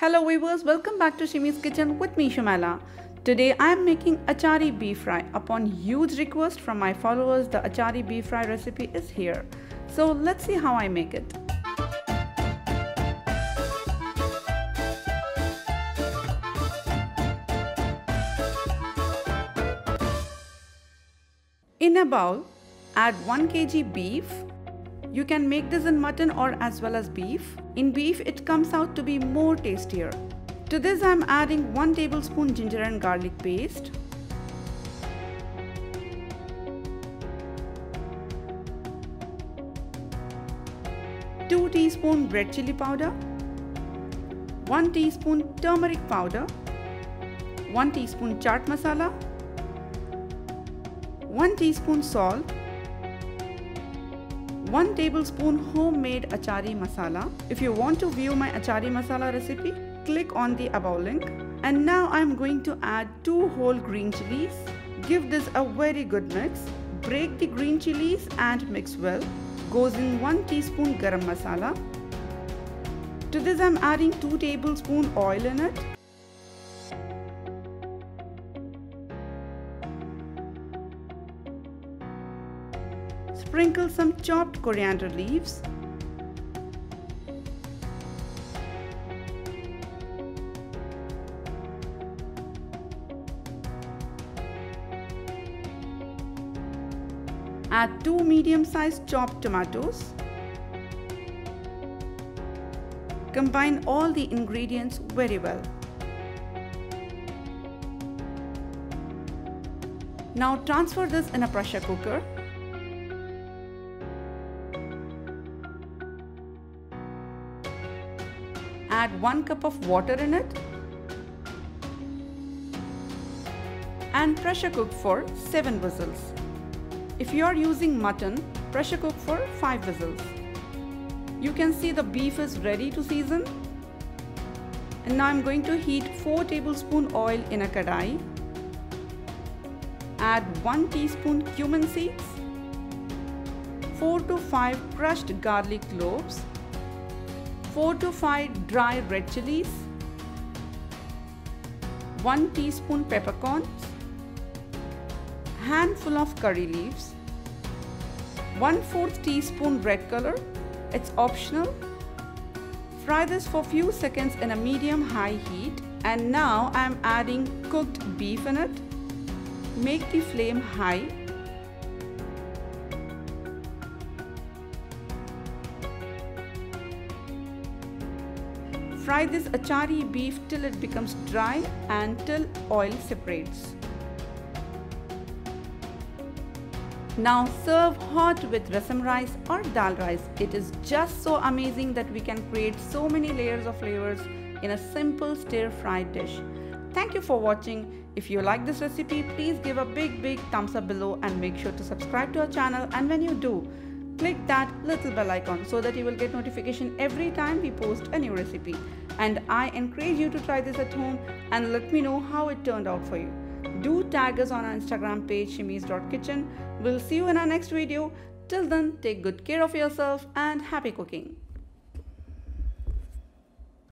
Hello viewers, welcome back to Shimi's kitchen with me Shumaila. Today I am making achari beef fry. Upon huge request from my followers, the achari beef fry recipe is here. So let's see how I make it. In a bowl, add 1 kg beef. You can make this in mutton or as well as beef. In beef, it comes out to be more tastier. To this, I am adding 1 tablespoon ginger and garlic paste, 2 teaspoon red chili powder, 1 teaspoon turmeric powder, 1 teaspoon chaat masala, 1 teaspoon salt, 1 tablespoon homemade achari masala. If you want to view my achari masala recipe, click on the above link. And now I am going to add 2 whole green chilies. Give this a very good mix. Break the green chilies and mix well. Goes in 1 teaspoon garam masala. To this I am adding 2 tablespoon oil in it. Sprinkle some chopped coriander leaves. Add 2 medium-sized chopped tomatoes. Combine all the ingredients very well. Now transfer this in a pressure cooker. Add 1 cup of water in it and pressure cook for 7 whistles. If you are using mutton, pressure cook for 5 whistles. You can see the beef is ready to season. And now I am going to heat 4 tablespoons oil in a kadai. Add 1 teaspoon cumin seeds, 4 to 5 crushed garlic cloves, 4 to 5 dry red chilies, 1 teaspoon peppercorns, handful of curry leaves, 1/4 teaspoon red color, it's optional. Fry this for few seconds in a medium-high heat. And now I am adding cooked beef in it. Make the flame high. Fry this achari beef till it becomes dry and till oil separates. Now serve hot with rasam rice or dal rice. It is just so amazing that we can create so many layers of flavors in a simple stir-fried dish. Thank you for watching. If you like this recipe, please give a big thumbs up below and make sure to subscribe to our channel. And when you do, click that little bell icon so that you will get notification every time we post a new recipe. And I encourage you to try this at home and let me know how it turned out for you. Do tag us on our Instagram page shimis.kitchen. We'll see you in our next video. Till then, take good care of yourself and happy cooking.